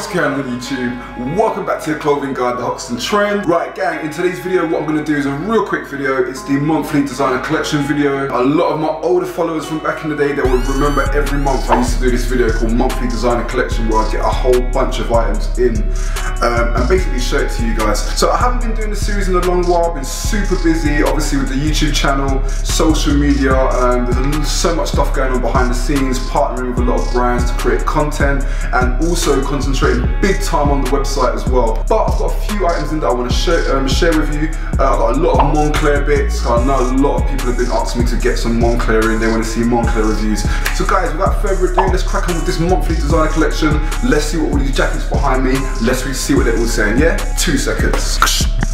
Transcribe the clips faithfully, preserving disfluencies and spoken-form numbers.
What's going on YouTube? Welcome back to the clothing guide, The Hoxton Trend. Right gang, in today's video what I'm going to do is a real quick video. It's the monthly designer collection video. A lot of my older followers from back in the day that would remember every month I used to do this video called monthly designer collection where I'd get a whole bunch of items in um, and basically show it to you guys. So I haven't been doing this series in a long while. I've been super busy obviously with the YouTube channel, social media, um, there's so much stuff going on behind the scenes, partnering with a lot of brands to create content and also concentrating big time on the website as well. But I've got a few items in that I want to share, um, share with you. Uh, I've got a lot of Moncler bits. I know a lot of people have been asking me to get some Moncler in. They want to see Moncler reviews. So guys, without further ado, let's crack on with this monthly designer collection. Let's see what all these jackets behind me. Let's see what they're all saying, yeah? Two seconds.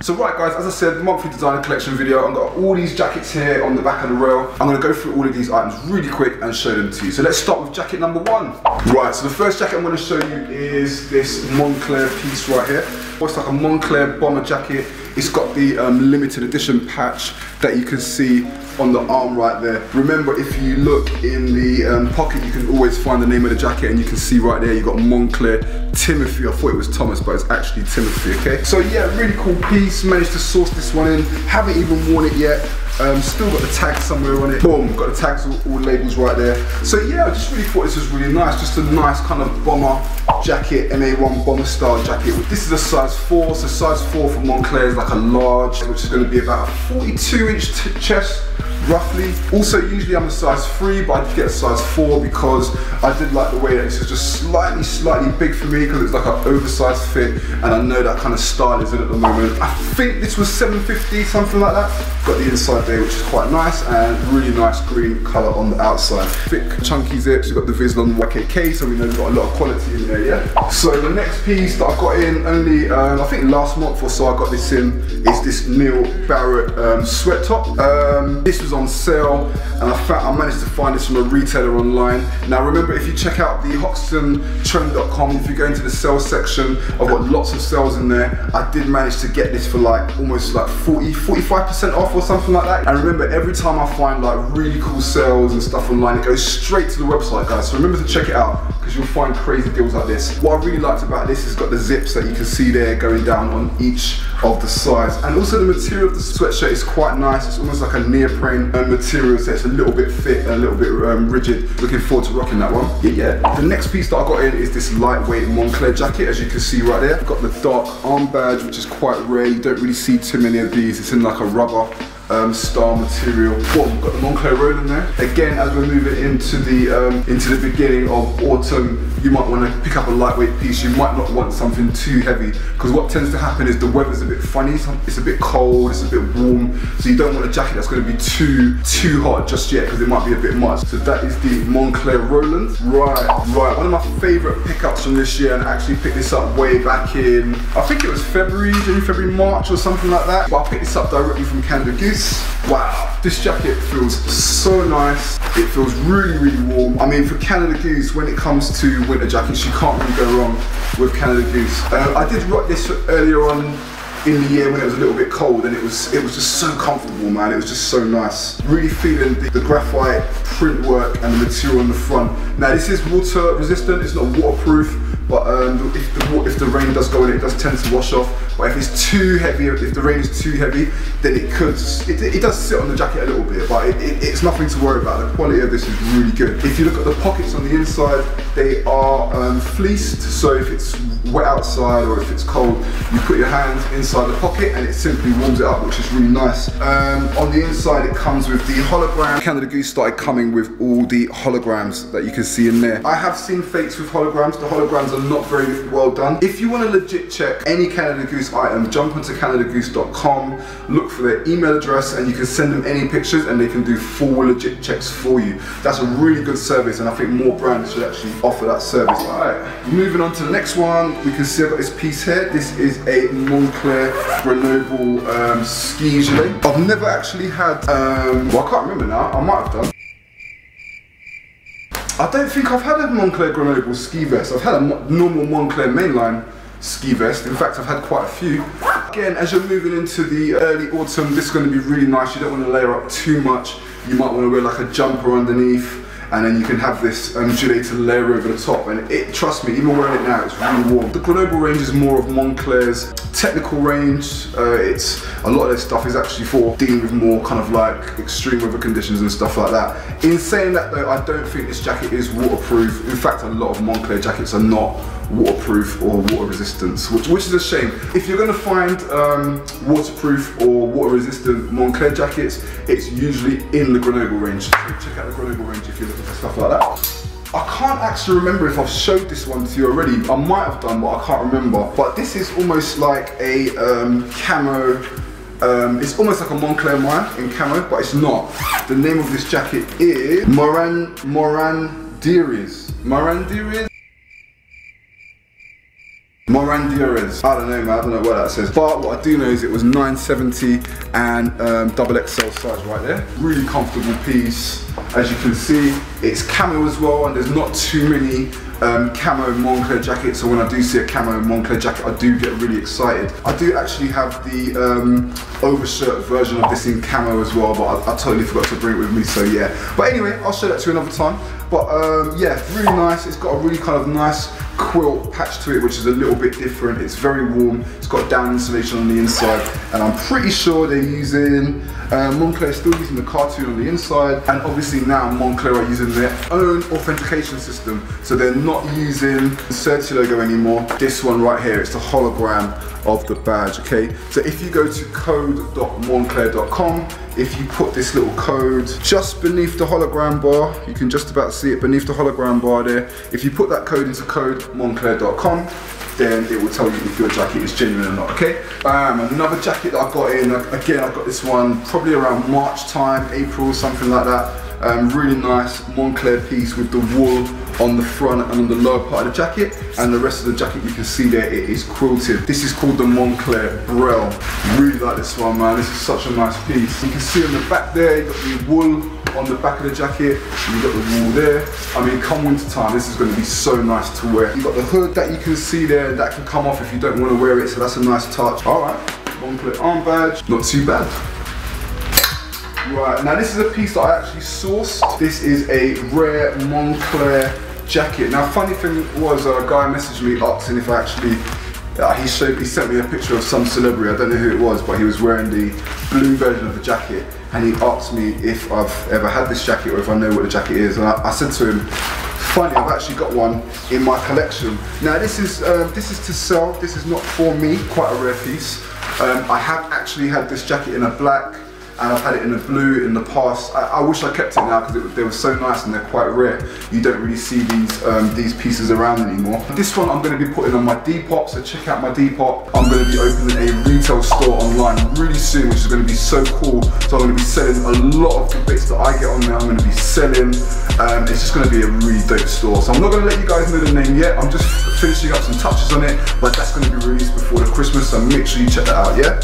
So right guys, as I said, monthly designer collection video. I've got all these jackets here on the back of the rail. I'm going to go through all of these items really quick and show them to you. So let's start with jacket number one. Right, so the first jacket I'm going to show you is this Moncler piece right here. It's like a Moncler bomber jacket. It's got the um, limited edition patch that you can see on the arm right there. Remember, if you look in the um, pocket, you can always find the name of the jacket, and you can see right there, you've got Moncler Timothy. I thought it was Thomas, but it's actually Timothy, okay? So yeah, really cool piece. Managed to source this one in. Haven't even worn it yet. Um, still got the tag somewhere on it. Boom, got the tags, all, all labels right there. So yeah, I just really thought this was really nice. Just a nice kind of bomber jacket, M A one bomber style jacket. This is a size four, so size four for Moncler is like a large, which is gonna be about a forty-two inch chest, roughly. Also, usually I'm a size three, but I did get a size four because I did like the way that this is just slightly, slightly big for me because it's like an oversized fit, and I know that kind of style is in at the moment. I think this was seven fifty, something like that. Got the inside there, which is quite nice, and really nice green color on the outside. Thick, chunky zips. You've got the Vizlon Y K K, so we know we've got a lot of quality in there, yeah? So the next piece that I got in only, um, I think last month or so I got this in, is this Neil Barrett um, sweat top. Um, this was on sale, and I, found, I managed to find this from a retailer online. Now remember, if you check out the hoxton trend dot com, if you go into the sales section, I've got lots of sales in there. I did manage to get this for like, almost like forty, forty-five percent off or something like that. And remember, every time I find like really cool sales and stuff online, it goes straight to the website, guys. So remember to check it out because you'll find crazy deals like this. What I really liked about this is it's got the zips that you can see there going down on each of the sides. And also the material of the sweatshirt is quite nice. It's almost like a neoprene material, so it's a little bit thick and a little bit um, rigid. Looking forward to rocking that one. Yeah, yeah. The next piece that I got in is this lightweight Moncler jacket, as you can see right there. Got the dark arm badge, which is quite rare. You don't really see too many of these. It's in like a rubber Um, star material. Boom, we've got the Moncler Roland there. Again, as we're moving into the um, into the beginning of autumn, you might want to pick up a lightweight piece. You might not want something too heavy because what tends to happen is the weather's a bit funny. It's a bit cold, it's a bit warm, so you don't want a jacket that's going to be too too hot just yet because it might be a bit much. So that is the Moncler Roland. Right, right. One of my favourite pickups from this year, and I actually picked this up way back in, I think it was February, January, February, March or something like that. But I picked this up directly from Canada Goose. Wow, this jacket feels so nice. It feels really, really warm. I mean, for Canada Goose, when it comes to winter jackets, you can't really go wrong with Canada Goose. Uh, I did rock this earlier on in the year when it was a little bit cold, and it was it was just so comfortable, man. It was just so nice. Really feeling the, the graphite print work and the material on the front. Now, this is water resistant. It's not waterproof, but um, if, the, if the rain does go in, it does tend to wash off. But if it's too heavy, if the rain is too heavy, then it could, it, it does sit on the jacket a little bit, but it, it, it's nothing to worry about. The quality of this is really good. If you look at the pockets on the inside, they are um, fleeced, so if it's wet outside or if it's cold, you put your hand inside the pocket and it simply warms it up, which is really nice. Um, on the inside, it comes with the hologram. Canada Goose started coming with all the holograms that you can see in there. I have seen fakes with holograms. The holograms are not very well done. If you want to legit check any Canada Goose item, jump onto canada goose dot com, look for their email address, and you can send them any pictures and they can do full legit checks for you. That's a really good service, and I think more brands should actually offer that service. All right, moving on to the next one, we can see I've got this piece here. This is a Moncler Grenoble um, ski gilet. I've never actually had, um, well I can't remember now, I might have done. I don't think I've had a Moncler Grenoble ski vest. I've had a mo normal Moncler mainline ski vest. In fact, I've had quite a few. Again, as you're moving into the early autumn, this is going to be really nice. You don't want to layer up too much. You might want to wear like a jumper underneath and then you can have this undulator layer over the top, and it, trust me, even wearing it now, it's really warm. The Grenoble range is more of Moncler's technical range. Uh, it's a lot of this stuff is actually for dealing with more kind of like extreme weather conditions and stuff like that. In saying that though, I don't think this jacket is waterproof. In fact, a lot of Moncler jackets are not waterproof or water resistance, which, which is a shame. If you're going to find um, waterproof or water resistant Moncler jackets, it's usually in the Grenoble range. So check out the Grenoble range if you're looking for stuff like that. I can't actually remember if I've showed this one to you already. I might have done, but I can't remember. But this is almost like a um, camo, um, it's almost like a Moncler Mine in camo, but it's not. The name of this jacket is Moran, Morandier's. Morandier's? Morandier. I don't know, man, I don't know what that says. But what I do know is it was nine seventy and um, double X L size right there. Really comfortable piece. As you can see, it's camo as well, and there's not too many um, camo Moncler jackets. So when I do see a camo Moncler jacket, I do get really excited. I do actually have the um, overshirt version of this in camo as well, but I, I totally forgot to bring it with me, so yeah. But anyway, I'll show that to you another time. But um, yeah, really nice. It's got a really kind of nice quilt patch to it, which is a little bit different. It's very warm. It's got down insulation on the inside, and I'm pretty sure they're using uh, Moncler is still using the cartoon on the inside, and obviously now Moncler are using their own authentication system, so they're not using the Certi logo anymore. This one right here, it's the hologram of the badge. Okay, so if you go to code dot moncler dot com, if you put this little code just beneath the hologram bar, you can just about see it beneath the hologram bar there. If you put that code into code dot moncler dot com, then it will tell you if your jacket is genuine or not, okay? Bam, another jacket that I got in, again, I got this one probably around March time, April, something like that. Um, really nice Moncler piece with the wool on the front and on the lower part of the jacket, and the rest of the jacket you can see there, it is quilted. This is called the Moncler Braille. Really like this one, man. This is such a nice piece. You can see on the back there, you've got the wool on the back of the jacket, you've got the wool there. I mean, come winter time, this is going to be so nice to wear. You've got the hood that you can see there, that can come off if you don't want to wear it, so that's a nice touch. All right, Moncler arm badge, not too bad. Right, now this is a piece that I actually sourced. This is a rare Moncler jacket. Now, funny thing was, a guy messaged me asking if I actually, uh, he showed, he sent me a picture of some celebrity, I don't know who it was, but he was wearing the blue version of the jacket, and he asked me if I've ever had this jacket or if I know what the jacket is, and I, I said to him, finally, I've actually got one in my collection. Now this is, uh, this is to sell, this is not for me, quite a rare piece. Um, I have actually had this jacket in a black, and I've had it in a blue in the past. I, I wish I kept it now because they were so nice and they're quite rare. You don't really see these um, these pieces around anymore. This one I'm going to be putting on my Depop, so check out my Depop. I'm going to be opening a retail store online really soon, which is going to be so cool. So I'm going to be selling a lot of the bits that I get on there. I'm going to be selling. Um, it's just going to be a really dope store. So I'm not going to let you guys know the name yet. I'm just finishing up some touches on it, but that's going to be released before the Christmas. So make sure you check that out. Yeah.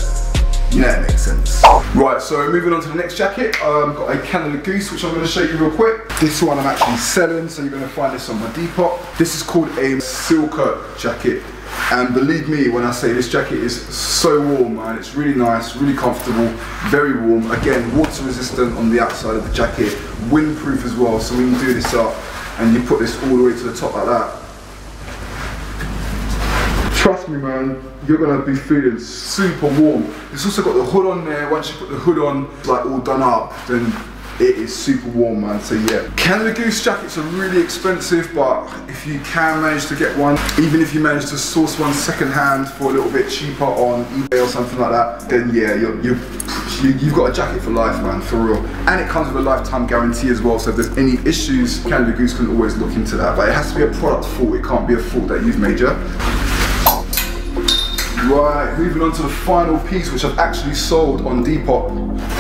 Yeah, that makes sense. Right, so moving on to the next jacket. I've um, got a Canada Goose, which I'm going to show you real quick. This one I'm actually selling, so you're going to find this on my Depop. This is called a Silker jacket. And believe me when I say this jacket is so warm, man. It's really nice, really comfortable, very warm. Again, water resistant on the outside of the jacket, windproof as well. So when you do this up and you put this all the way to the top like that, trust me, man, you're gonna be feeling super warm. It's also got the hood on there. Once you put the hood on, like all done up, then it is super warm, man, so yeah. Canada Goose jackets are really expensive, but if you can manage to get one, even if you manage to source one second hand for a little bit cheaper on eBay or something like that, then yeah, you're, you're, you've got a jacket for life, man, for real. And it comes with a lifetime guarantee as well, so if there's any issues, Canada Goose can always look into that, but it has to be a product fault. It can't be a fault that you've made, yeah? Right, moving on to the final piece, which I've actually sold on Depop,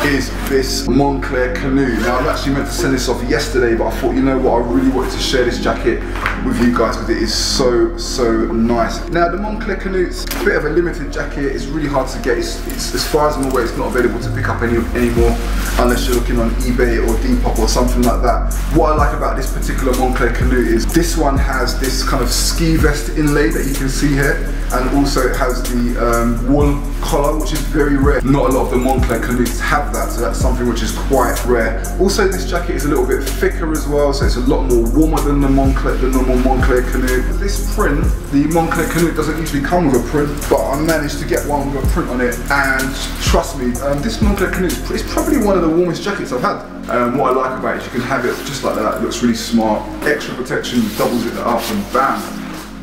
is this Moncler Canoe. Now, I was actually meant to send this off yesterday, but I thought, you know what, I really wanted to share this jacket with you guys because it is so, so nice. Now, the Moncler Canoe, it's a bit of a limited jacket. It's really hard to get. It's, it's, as far as I'm aware, it's not available to pick up any anymore unless you're looking on eBay or Depop or something like that. What I like about this particular Moncler Canoe is this one has this kind of ski vest inlay that you can see here, and also it has the The, um, wool collar, which is very rare. Not a lot of the Moncler canoes have that, so that's something which is quite rare. Also, this jacket is a little bit thicker as well, so it's a lot more warmer than the Moncler, the normal Moncler canoe. This print, the Moncler canoe doesn't usually come with a print, but I managed to get one with a print on it, and trust me, um, this Moncler canoe is probably one of the warmest jackets I've had. Um, what I like about it is you can have it just like that. It looks really smart. Extra protection doubles it up, and bam.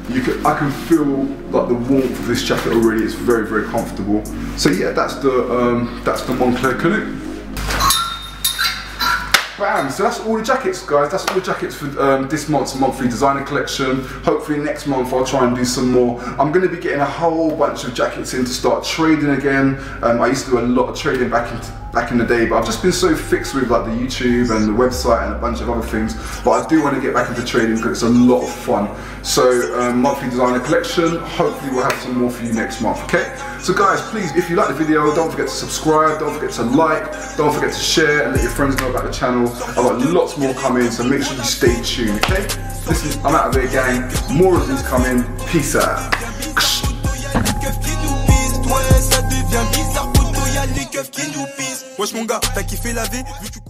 You can, I can feel like the warmth of this jacket already. It's very, very comfortable. So yeah, that's the um, that's the Moncler canoe. Bam! So that's all the jackets, guys. That's all the jackets for um, this month's monthly designer collection. Hopefully next month I'll try and do some more. I'm going to be getting a whole bunch of jackets in to start trading again. Um, I used to do a lot of trading back in. back in the day, but I've just been so fixed with like the YouTube and the website and a bunch of other things, but I do want to get back into trading because it's a lot of fun. So um, monthly designer collection, hopefully we'll have some more for you next month, okay? So guys, please, if you like the video, don't forget to subscribe, don't forget to like, don't forget to share, and let your friends know about the channel. I've got lots more coming, so make sure you stay tuned, okay? Listen, I'm out of here, gang. More of these coming. Peace out. Wesh mon gars, t'as kiffé la vie, vu que